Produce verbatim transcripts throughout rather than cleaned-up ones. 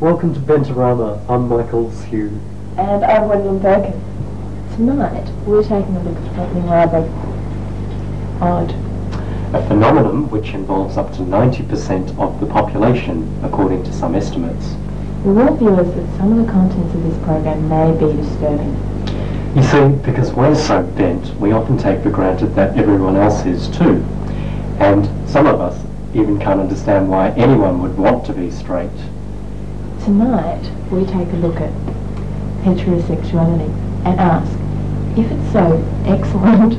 Welcome to Bent-O-Rama. I'm Michael Siu. And I'm Gwendolynne Burkin. Tonight we're taking a look at something rather odd. A phenomenon which involves up to ninety percent of the population, according to some estimates. We warn viewers that some of the contents of this program may be disturbing. You see, because we're so bent, we often take for granted that everyone else is too. And some of us even can't understand why anyone would want to be straight. Tonight, we take a look at heterosexuality and ask, if it's so excellent,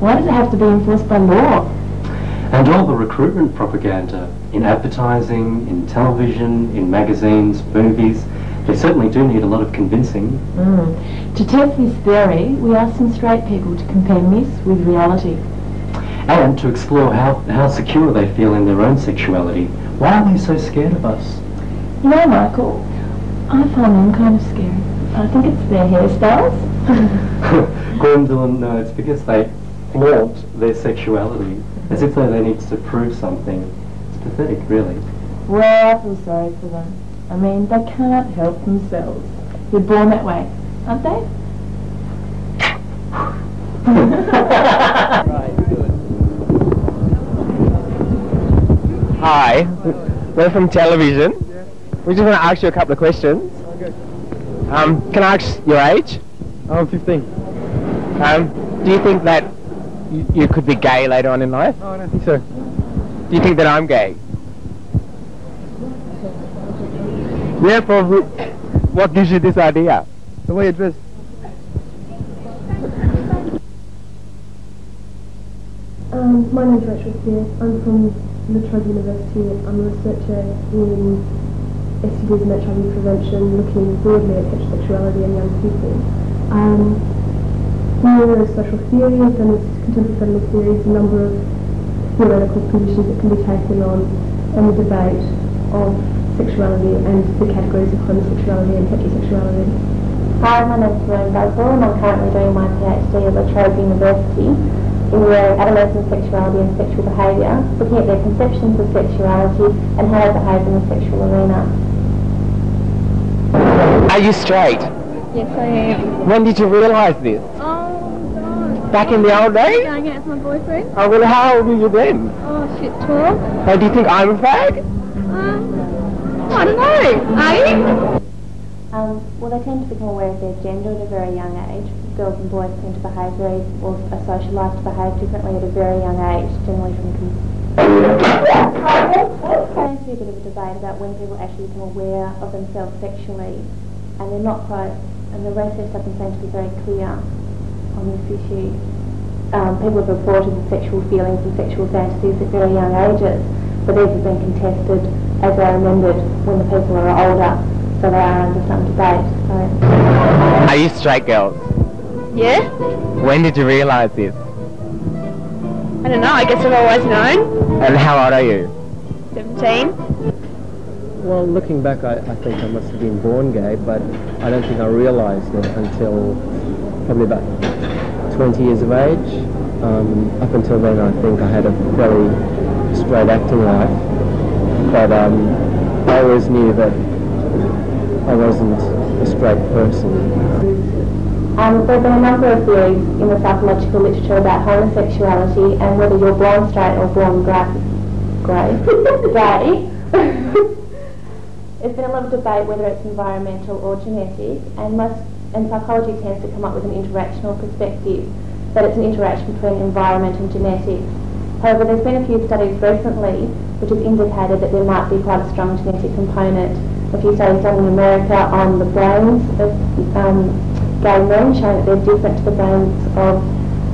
why does it have to be enforced by law? And all the recruitment propaganda in advertising, in television, in magazines, movies, they certainly do need a lot of convincing. Mm. To test this theory, we asked some straight people to compare myths with reality. And to explore how, how secure they feel in their own sexuality. Why are they so scared of us? You know, Michael, I find them kind of scary. I think it's their hairstyles. Gwendolynne, no, it's because they flaunt their sexuality, as if though they need to prove something. It's pathetic, really. Well, I feel sorry for them. I mean, they can't help themselves. They're born that way, aren't they? Right, good. Hi, we're from television. We just want to ask you a couple of questions. Um, can I ask your age? I'm fifteen. Um, do you think that you, you could be gay later on in life? No, I don't think so. Do you think that I'm gay? Yeah, probably. What gives you this idea? The way you dress. Um, my name's Rachel here. I'm from La Trobe University. I'm a researcher in S T Ds and H I V prevention, looking broadly at heterosexuality in young people. Um, Neurosocial theory, feminist, contemporary feminist theories, a number of theoretical positions that can be taken on in the debate of sexuality and the categories of homosexuality and heterosexuality. Hi, my name is Marianne Boswell and I'm currently doing my PhD at La Trobe University in the area of adolescent sexuality and sexual behaviour, looking at their conceptions of sexuality and how they behave in the sexual arena. Are you straight? Yes, I am. When did you realise this? Oh, God. Back in the old days? Going out with my boyfriend. Oh, well, how old were you then? Oh, shit, twelve. Oh, do you think I'm a fag? Um, I don't know. Are you? Um, well, they tend to become aware of their gender at a very young age. Girls and boys tend to behave very, or are socialised to behave differently at a very young age, generally from consent. There's a bit of a debate about when people actually become aware of themselves sexually, and they're not quite, and the research doesn't seem to be very clear on this issue. Um, people have reported the sexual feelings and sexual fantasies at very young ages, but these have been contested as they are remembered when the people are older, so they are under some debate. So. Are you straight girls? Yeah. When did you realise this? I don't know, I guess I've always known. And how old are you? seventeen. Well, looking back, I, I think I must have been born gay, but I don't think I realised it until probably about twenty years of age. Um, up until then, I think I had a very straight acting life, but um, I always knew that I wasn't a straight person. Um, there have been a number of theories in the psychological literature about homosexuality and whether you're born straight or born gay. Grey. There's been a lot of debate whether it's environmental or genetic, and most and psychology tends to come up with an interactional perspective, that it's an interaction between environment and genetics. However, there's been a few studies recently which have indicated that there might be quite a strong genetic component. A few studies done in America on the brains of um, gay men show that they're different to the brains of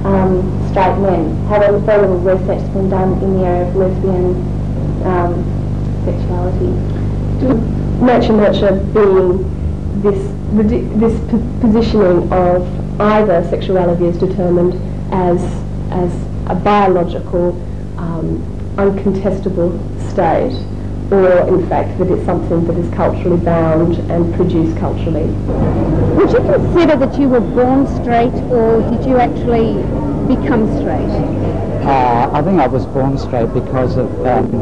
um, straight men. However, very little research has been done in the area of lesbian um, sexuality. Nature nurture being this this positioning of either sexuality is determined as as a biological, um, uncontestable state, or in fact that it's something that is culturally bound and produced culturally. Would you consider that you were born straight, or did you actually become straight? Uh, I think I was born straight because of um,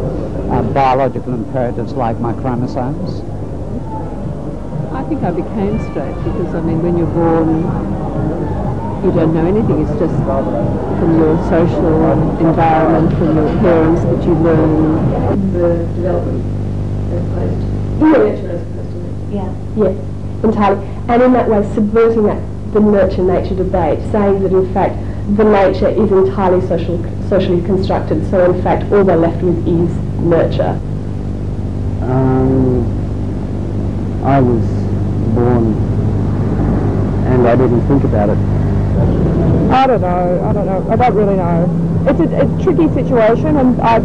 uh, biological imperatives like my chromosomes. I think I became straight because, I mean, when you're born, you don't know anything. It's just from your social environment, from your parents, that you learn the development as opposed to nurture as opposed to nurture. Yeah. Yes, entirely. And in that way, subverting that the nurture-nature debate, saying that in fact the nature is entirely social, socially constructed, so in fact all they're left with is nurture. Um, I was born and I didn't think about it. I don't know, I don't know, I don't really know. It's a, a tricky situation, and I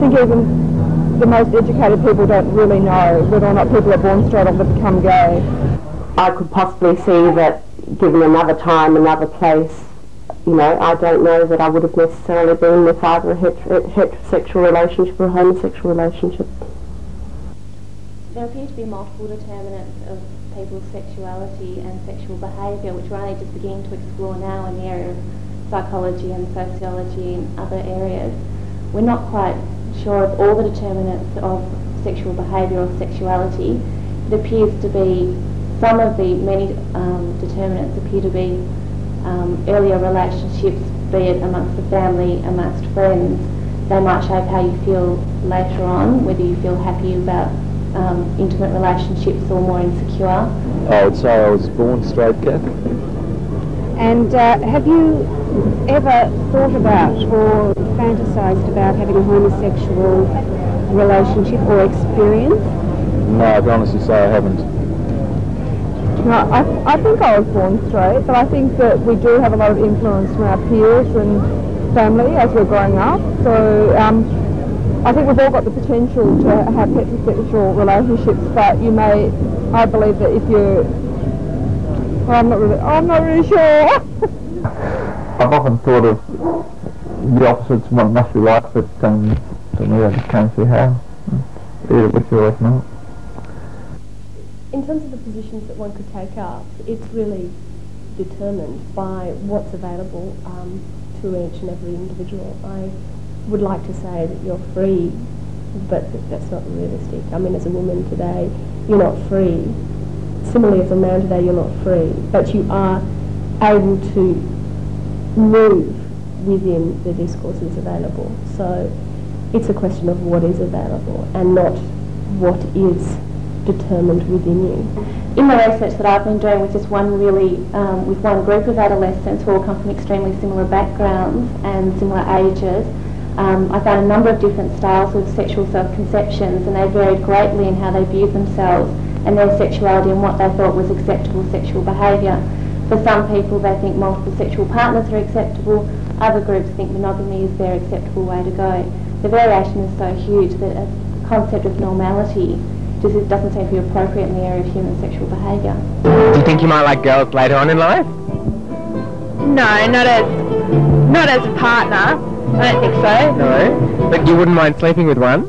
think even the most educated people don't really know whether or not people are born straight or become gay. I could possibly see that given another time, another place, you know, I don't know that I would have necessarily been with either a heter heterosexual relationship or a homosexual relationship. There appear to be multiple determinants of people's sexuality and sexual behaviour, which we're only just beginning to explore now in the area of psychology and sociology and other areas. We're not quite sure of all the determinants of sexual behaviour or sexuality. It appears to be, some of the many um, determinants appear to be um, earlier relationships, be it amongst the family, amongst friends. They might shape how you feel later on, whether you feel happy about Um, intimate relationships or more insecure. I would say I was born straight Catholic. And uh, have you ever thought about or fantasised about having a homosexual relationship or experience? No, I'd honestly say I haven't. No, I, I think I was born straight, but I think that we do have a lot of influence from our peers and family as we're growing up. So. Um, I think we've all got the potential to have heterosexual relationships, but you may, I believe that if you, well, I'm not really, I'm not really sure. I've often thought of the opposites and what it must be like, but um, to me I just can't see how, either with you or not. In terms of the positions that one could take up, it's really determined by what's available um, to each and every individual. I would like to say that you're free, but that's not realistic. I mean, as a woman today, you're not free. Similarly, as a man today, you're not free, but you are able to move within the discourses available. So it's a question of what is available and not what is determined within you. In the research that I've been doing with just one really, um, with one group of adolescents who all come from extremely similar backgrounds and similar ages, Um, I found a number of different styles of sexual self-conceptions, and they varied greatly in how they viewed themselves and their sexuality and what they thought was acceptable sexual behaviour. For some people, they think multiple sexual partners are acceptable. Other groups think monogamy is their acceptable way to go. The variation is so huge that a concept of normality just doesn't seem to be appropriate in the area of human sexual behaviour. Do you think you might like girls later on in life? No, not as, not as a partner. I don't think so. No? But you wouldn't mind sleeping with one?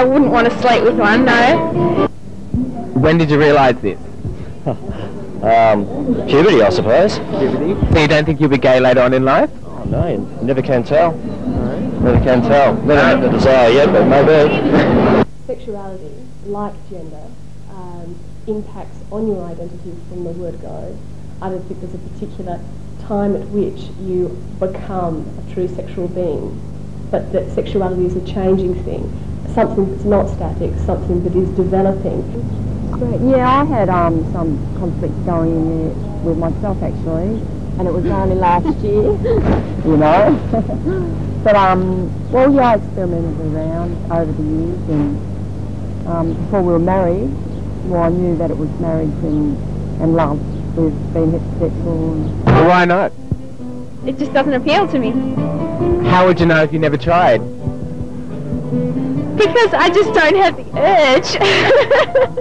I wouldn't want to sleep with one, no. When did you realise this? um, puberty, I suppose. Puberty? So you don't think you'll be gay later on in life? Oh, no, you never can tell. No? Never can tell. Never had the desire yet, but maybe. Sexuality, like gender, um, impacts on your identity from the word go. I don't think there's a particular time at which you become a true sexual being, but that sexuality is a changing thing, something that's not static, something that is developing. Yeah, I had um, some conflict going in there with myself actually, and it was only last year, you know. But, um, well, yeah, I experimented around over the years, and um, before we were married, well, I knew that it was marriage and, and love with being heterosexual. Well, why not? It just doesn't appeal to me. How would you know if you never tried? Because I just don't have the urge.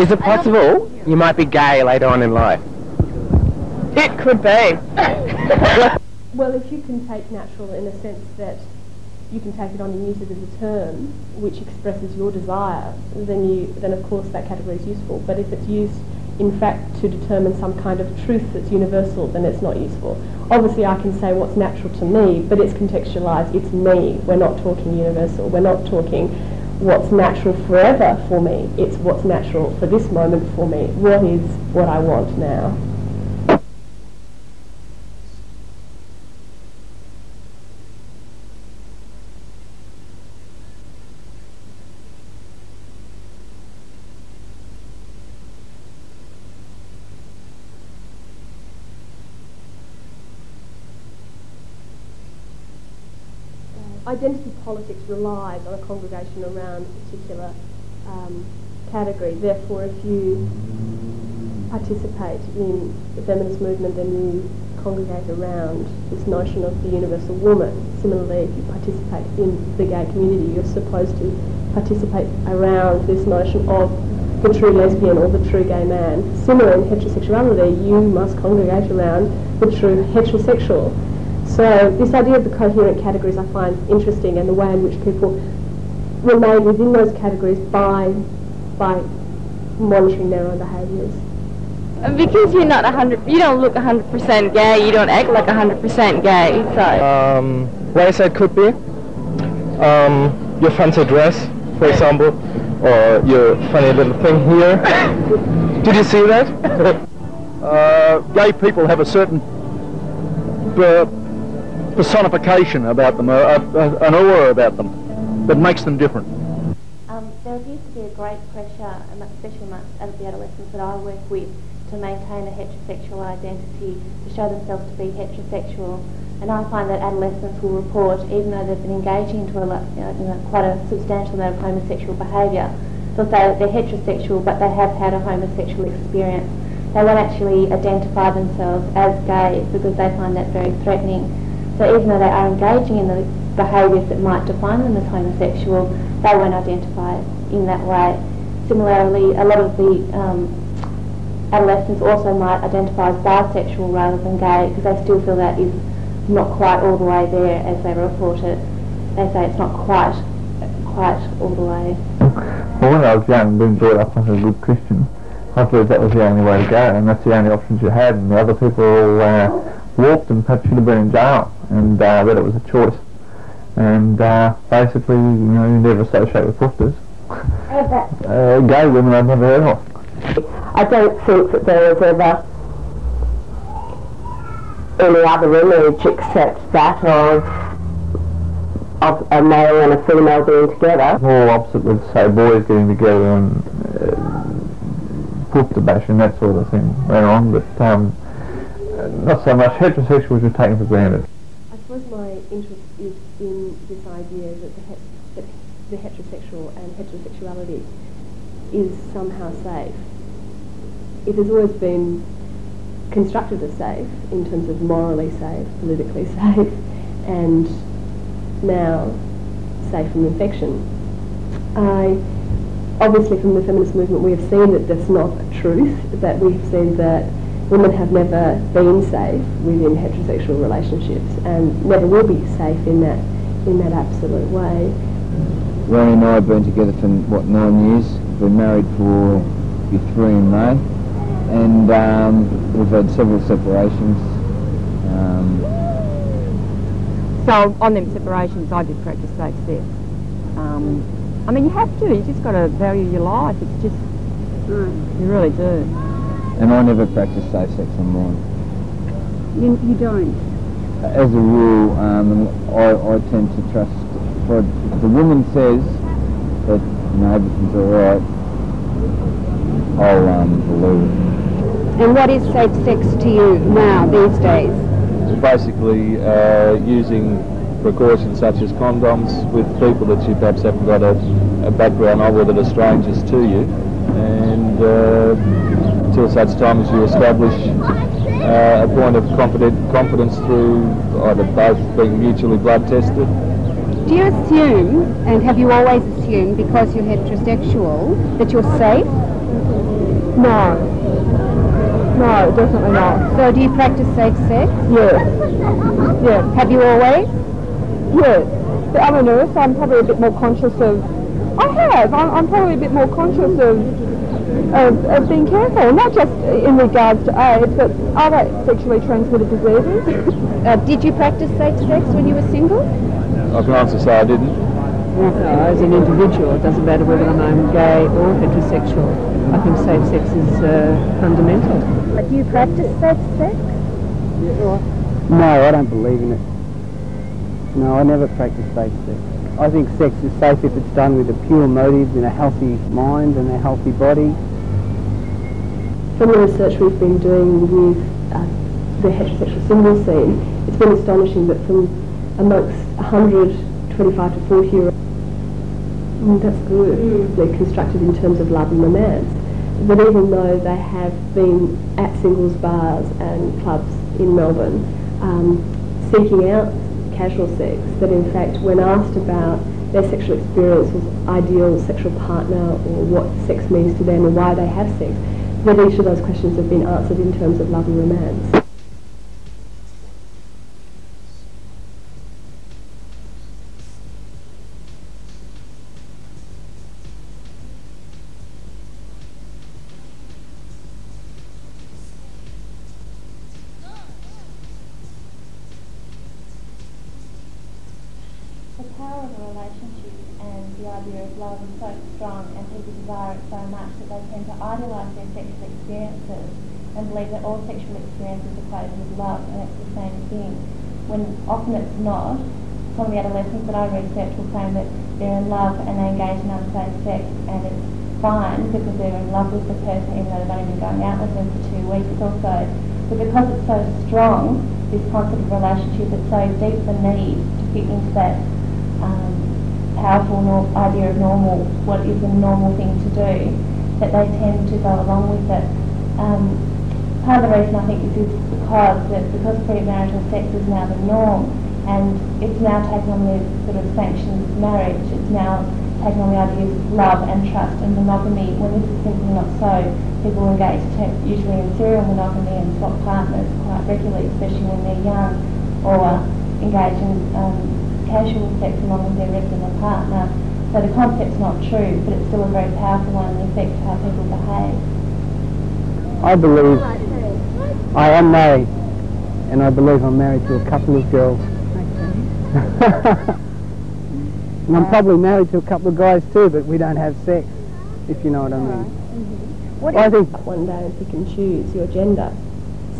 Is it possible you might be gay later on in life? It could be. Well, if you can take natural in a sense that you can take it on and use it as a term which expresses your desire, then you, then of course that category is useful. But if it's used in fact to determine some kind of truth that's universal, then it's not useful. Obviously I can say what's natural to me, but it's contextualised, it's me. We're not talking universal, we're not talking what's natural forever for me, it's what's natural for this moment for me. What is what I want now? Identity politics relies on a congregation around a particular um, category. Therefore, if you participate in the feminist movement, then you congregate around this notion of the universal woman. Similarly, if you participate in the gay community, you're supposed to participate around this notion of the true lesbian or the true gay man. Similarly, in heterosexuality, you must congregate around the true heterosexual. So this idea of the coherent categories I find interesting, and the way in which people remain within those categories by, by monitoring their own behaviours. Because you're not one hundred, you don't look one hundred percent gay, you don't act like one hundred percent gay, so... Um, race it could be, um, your fancy dress, for example, or your funny little thing here. Did you see that? uh, gay people have a certain... Uh, personification about them, uh, uh, an aura about them that makes them different. Um, there appears to be a great pressure, especially amongst the adolescents that I work with, to maintain a heterosexual identity, to show themselves to be heterosexual, and I find that adolescents will report, even though they've been engaging into a, you know, quite a substantial amount of homosexual behaviour, they'll say that they're heterosexual but they have had a homosexual experience. They won't actually identify themselves as gay because they find that very threatening. So even though they are engaging in the behaviours that might define them as homosexual, they won't identify in that way. Similarly, a lot of the um, adolescents also might identify as bisexual rather than gay because they still feel that is not quite all the way there as they report it. They say it's not quite, quite all the way. Well, when I was young and being brought up as a good Christian, I thought that was the only way to go, and that's the only options you had, and the other people all uh, warped and perhaps should have been in jail, and uh, that it was a choice. And uh, basically, you know, you never associate with prostitutes. uh, gay women I've never heard of. I don't think that there was ever any other image except that of, of a male and a female being together. All opposite would say boys getting together and uh, to bash and that sort of thing went on, but um, not so much. Heterosexuals were taken for granted. I suppose my interest is in this idea that the, het that the heterosexual and heterosexuality is somehow safe. It has always been constructed as safe in terms of morally safe, politically safe, and now safe from infection. I Obviously from the feminist movement we have seen that that's not a truth, that we've seen that women have never been safe within heterosexual relationships and never will be safe in that, in that absolute way. Ronnie and I have been together for, what, nine years. We've been married for three in May, and um, we've had several separations. Um, so on them separations I did practice safe sex. Um, I mean, you have to. You just got to value your life. It's just, mm. you really do. And I never practice safe sex online. You, you don't? As a rule, um, I, I tend to trust. For if the woman says that, you know, everything's all right, I'll um, believe it. And what is safe sex to you now, these days? It's basically uh, using precautions such as condoms with people that you perhaps haven't got a, a background of, or that are strangers to you, and uh, until such time as you establish uh, a point of confident confidence through either both being mutually blood tested. Do you assume, and have you always assumed, because you're heterosexual, that you're safe? No. No, definitely not. So do you practice safe sex? Yes. Yes. Have you always? Yes. But I'm a nurse, so I'm probably a bit more conscious of... I have. I'm, I'm probably a bit more conscious of, of of being careful, not just in regards to AIDS, but other sexually transmitted diseases. Uh, did you practice safe sex when you were single? I can answer say I didn't. No, as an individual, it doesn't matter whether I'm gay or heterosexual. I think safe sex is uh, fundamental. But do you practice safe sex? No, I don't believe in it. No, I never practice safe sex. I think sex is safe if it's done with a pure motive and a healthy mind and a healthy body. From the research we've been doing with uh, the heterosexual single scene, it's been astonishing that from amongst one hundred twenty-five to forty year olds, mm, that's good, mm. they're constructed in terms of love and romance. But even though they have been at singles bars and clubs in Melbourne um, seeking out casual sex, that in fact when asked about their sexual experience with ideal sexual partner or what sex means to them and why they have sex, that each of those questions have been answered in terms of love and romance. Not. Some of the adolescents that I research will claim that they're in love and they engage in unsafe sex, and it's fine because they're in love with the person even though they've only been going out with them for two weeks or so. But because it's so strong, this concept of relationship, it's so deep the need to fit into that um, powerful nor idea of normal, what is a normal thing to do, that they tend to go along with it. Um, part of the reason I think is because that because premarital sex is now the norm, and it's now taken on the sort of sanctions of marriage, it's now taken on the ideas of love and trust and monogamy, when this is simply not so. People engage usually in serial monogamy and swap partners quite regularly, especially when they're young, or engage in um, casual sex along with their regular partner. So the concept's not true, but it's still a very powerful one and affects how people behave. I believe I am married, and I believe I'm married to a couple of girls. And I'm probably married to a couple of guys too, but we don't have sex, if you know what I mean. Mm-hmm. What I think one day and pick and choose your gender.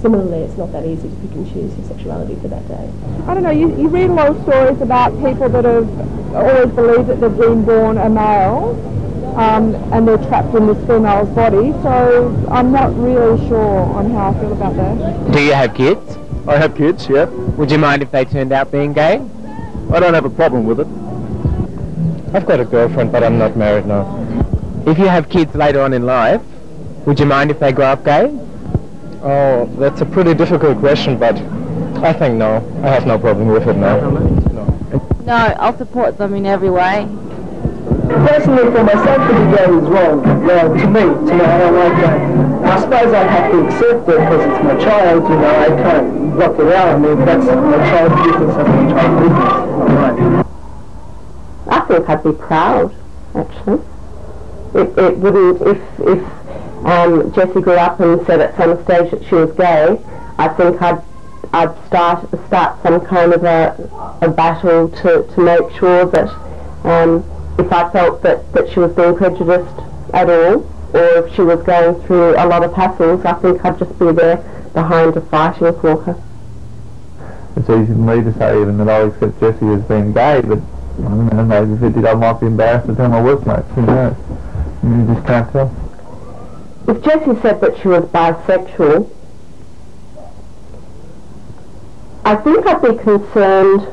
Similarly, it's not that easy to pick and choose your sexuality for that day. I don't know, you, you read a lot of stories about people that have always believed that they've been born a male um, and they're trapped in this female's body, so I'm not really sure on how I feel about that. Do you have kids? I have kids, yeah. Would you mind if they turned out being gay? I don't have a problem with it. I've got a girlfriend, but I'm not married now. If you have kids later on in life, would you mind if they grow up gay? Oh, that's a pretty difficult question, but I think no. I have no problem with it now. No, I'll support them in every way. Personally, for myself, to be gay is wrong. Well, to me, to me, I don't like that. I suppose I have to accept that because it's my child, you know, I can't block it out. I mean, that's my child's business, that's my child's business. I think I'd be proud, actually. It, it wouldn't, if, if um, Jessie grew up and said at some stage that she was gay, I think I'd, I'd start, start some kind of a, a battle to, to make sure that um, if I felt that, that she was being prejudiced at all, or if she was going through a lot of hassles, I think I'd just be there behind her fighting for her. It's easy for me to say even that I accept Jessie as being gay, but I don't know, maybe if it did I might be embarrassed to tell my workmates, who knows? You just can't tell. If Jessie said that she was bisexual, I think I'd be concerned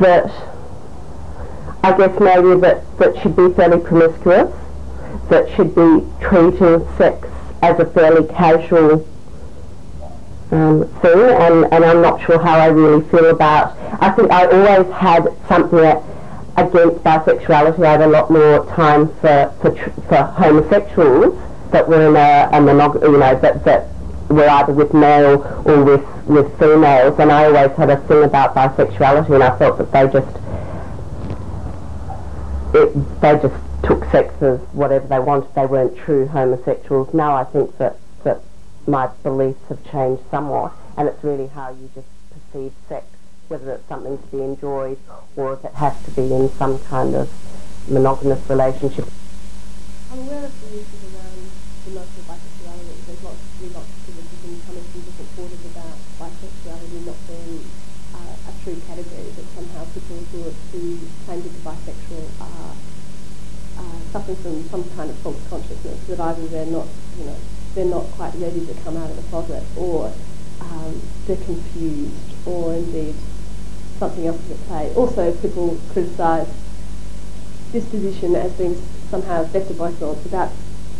that, I guess maybe that, that she'd be fairly promiscuous, that she'd be treating sex as a fairly casual um, thing, and, and I'm not sure how I really feel about. I think I always had something that, against bisexuality. I had a lot more time for for, for homosexuals that were in a, a monog, you know, that that were either with male or with with females, and I always had a thing about bisexuality, and I felt that they just it, they just took sex as whatever they wanted. They weren't true homosexuals. Now I think that that my beliefs have changed somewhat, and it's really how you just perceive sex, whether it's something to be enjoyed or if it has to be in some kind of monogamous relationship. I'm aware of the issues around the notion of bisexuality. There's lots of lots of religion coming from different quarters about bisexuality not being uh, a true category, that somehow people who, who claim to be bisexual are uh, suffering from some kind of false consciousness, that either they're not, you know, they're not quite ready to come out of the closet, or um, they're confused, or indeed something else is at play. Also, people criticise this position as being somehow vetted by thoughts without,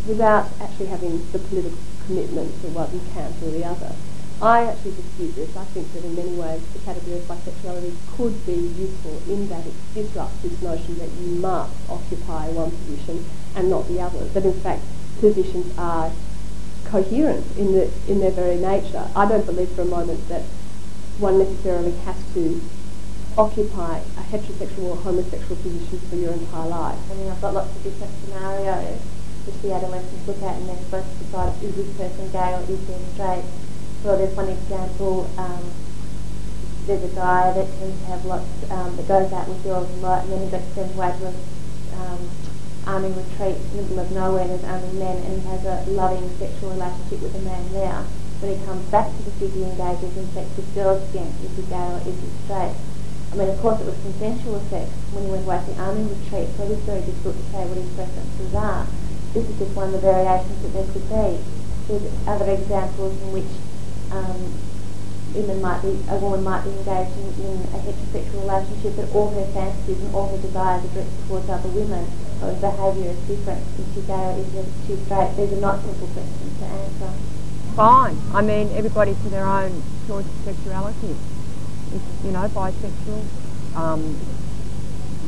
without actually having the political commitment to one camp or the other. I actually dispute this. I think that in many ways the category of bisexuality could be useful in that it disrupts this notion that you must occupy one position and not the other, that in fact positions are coherent in, the, in their very nature. I don't believe for a moment that one necessarily has to occupy a heterosexual or homosexual position for your entire life. I mean, I've got lots of different scenarios which the adolescents look at and they're supposed to decide, is this person gay or is this straight? Well, there's one example, um, there's a guy that tends to have lots, um, that goes out with girls a lot, and then he gets sent away to an um, army retreat in the middle of nowhere, and there's only men, and he has a loving sexual relationship with a man there. When he comes back to the city, engages in sex with girls again, is he gay or is he straight? I mean, of course it was consensual sex when he went away to the army retreat, so it is very difficult to say what his preferences are. This is just one of the variations that there could be. There's other examples in which um, women might be, a woman might be engaged in, in a heterosexual relationship, but all her fantasies and all her desires are directed towards other women, or her behaviour is different. Is she gay or is she straight? These are not simple questions to answer. Fine. I mean, everybody to their own choice of sexuality. It's, you know, bisexual, um,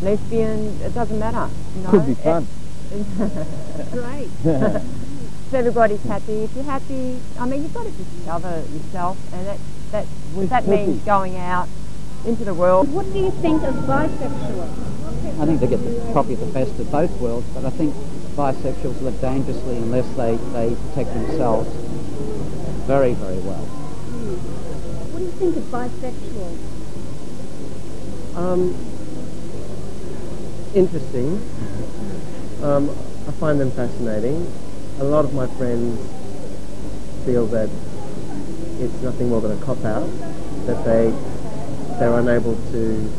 lesbian, it doesn't matter. You know? Could be fun. It's, it's great. If everybody's happy, if you're happy, I mean, you've got to discover yourself, and that, that, that means going out into the world. What do you think of bisexual? I think they get the, probably the best of both worlds, but I think bisexuals live dangerously unless they, they protect themselves very, very well. What do you think of bisexual? Um, interesting. Um, I find them fascinating. A lot of my friends feel that it's nothing more than a cop-out, that they, they're unable to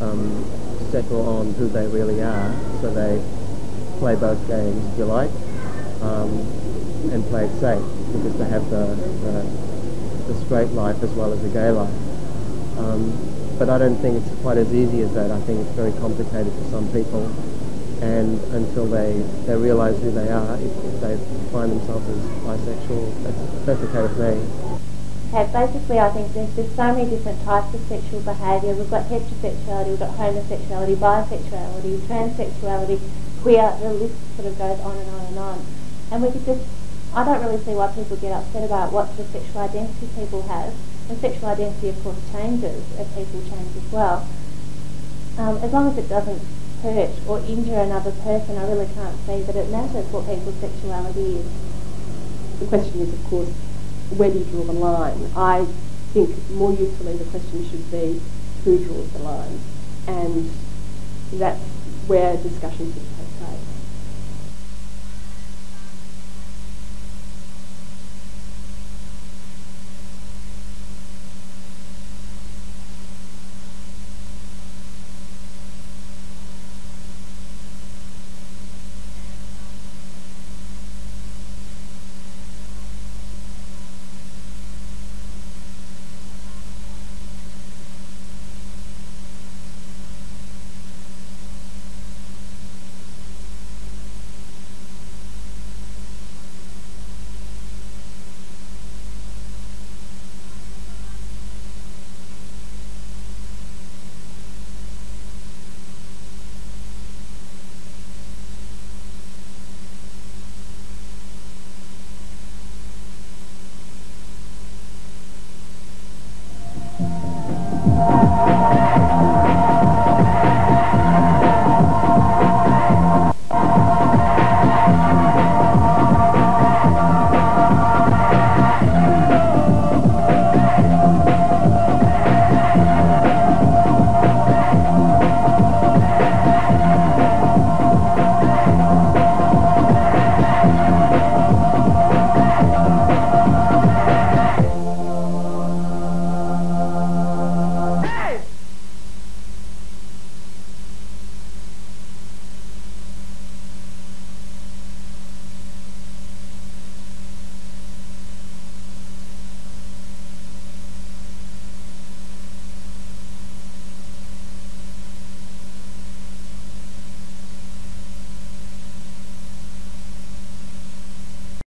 um, settle on who they really are, so they play both games, if you like, um, and play it safe, because they have the, the, the straight life as well as the gay life. Um, but I don't think it's quite as easy as that. I think it's very complicated for some people, and until they, they realise who they are, if, if they find themselves as bisexual, that's, that's okay with me. Okay, basically I think there's just so many different types of sexual behaviour. We've got heterosexuality, we've got homosexuality, bisexuality, transsexuality, queer, the list sort of goes on and on and on. And we could just, I don't really see why people get upset about what sort of sexual identity people have. And sexual identity, of course, changes as people change as well. Um, as long as it doesn't hurt or injure another person, I really can't see that it matters what people's sexuality is. The question is, of course, where do you draw the line? I think more usefully the question should be, who draws the line? And That's where discussions